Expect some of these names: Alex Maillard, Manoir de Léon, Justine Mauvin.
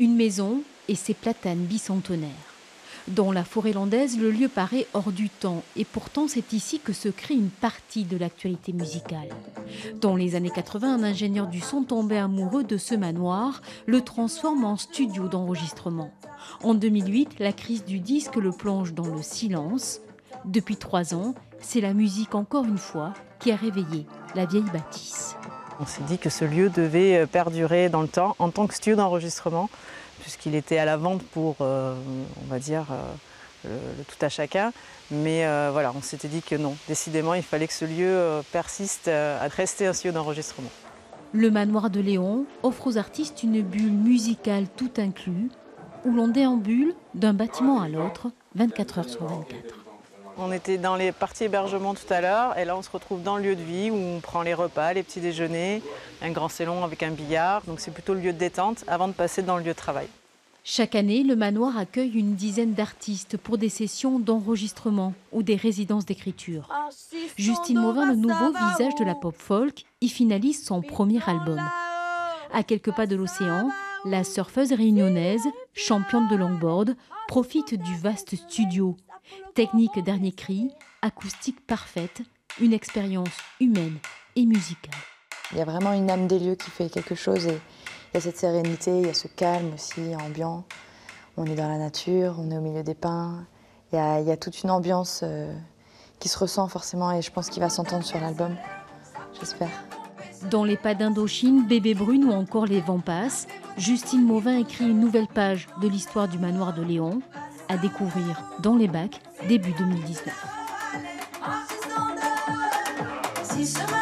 une maison et ses platanes bicentenaires. Dans la forêt landaise, le lieu paraît hors du temps et pourtant c'est ici que se crée une partie de l'actualité musicale. Dans les années 80, un ingénieur du son tombé amoureux de ce manoir le transforme en studio d'enregistrement. En 2008, la crise du disque le plonge dans le silence. Depuis 3 ans, c'est la musique encore une fois qui a réveillé la vieille bâtisse. On s'est dit que ce lieu devait perdurer dans le temps en tant que studio d'enregistrement, puisqu'il était à la vente pour, on va dire, le tout à chacun. Mais voilà, on s'était dit que non, décidément, il fallait que ce lieu persiste à rester un studio d'enregistrement. Le manoir de Léon offre aux artistes une bulle musicale tout inclus, où l'on déambule d'un bâtiment à l'autre, 24 heures sur 24. On était dans les parties hébergement tout à l'heure et là on se retrouve dans le lieu de vie où on prend les repas, les petits déjeuners, un grand salon avec un billard. Donc c'est plutôt le lieu de détente avant de passer dans le lieu de travail. Chaque année, le manoir accueille une dizaine d'artistes pour des sessions d'enregistrement ou des résidences d'écriture. Justine Mauvin, le nouveau visage de la pop folk, y finalise son premier album. À quelques pas de l'océan, la surfeuse réunionnaise, championne de longboard, profite du vaste studio. Technique dernier cri, acoustique parfaite, une expérience humaine et musicale. Il y a vraiment une âme des lieux qui fait quelque chose. Et il y a cette sérénité, il y a ce calme aussi ambiant. On est dans la nature, on est au milieu des pins. Il y a toute une ambiance qui se ressent forcément et je pense qu'il va s'entendre sur l'album, j'espère. Dans les pas d'Indochine, Bébé Brune ou encore Les Vents Passent, Justine Mauvin écrit une nouvelle page de l'histoire du manoir de Léon, à découvrir dans les bacs début 2019.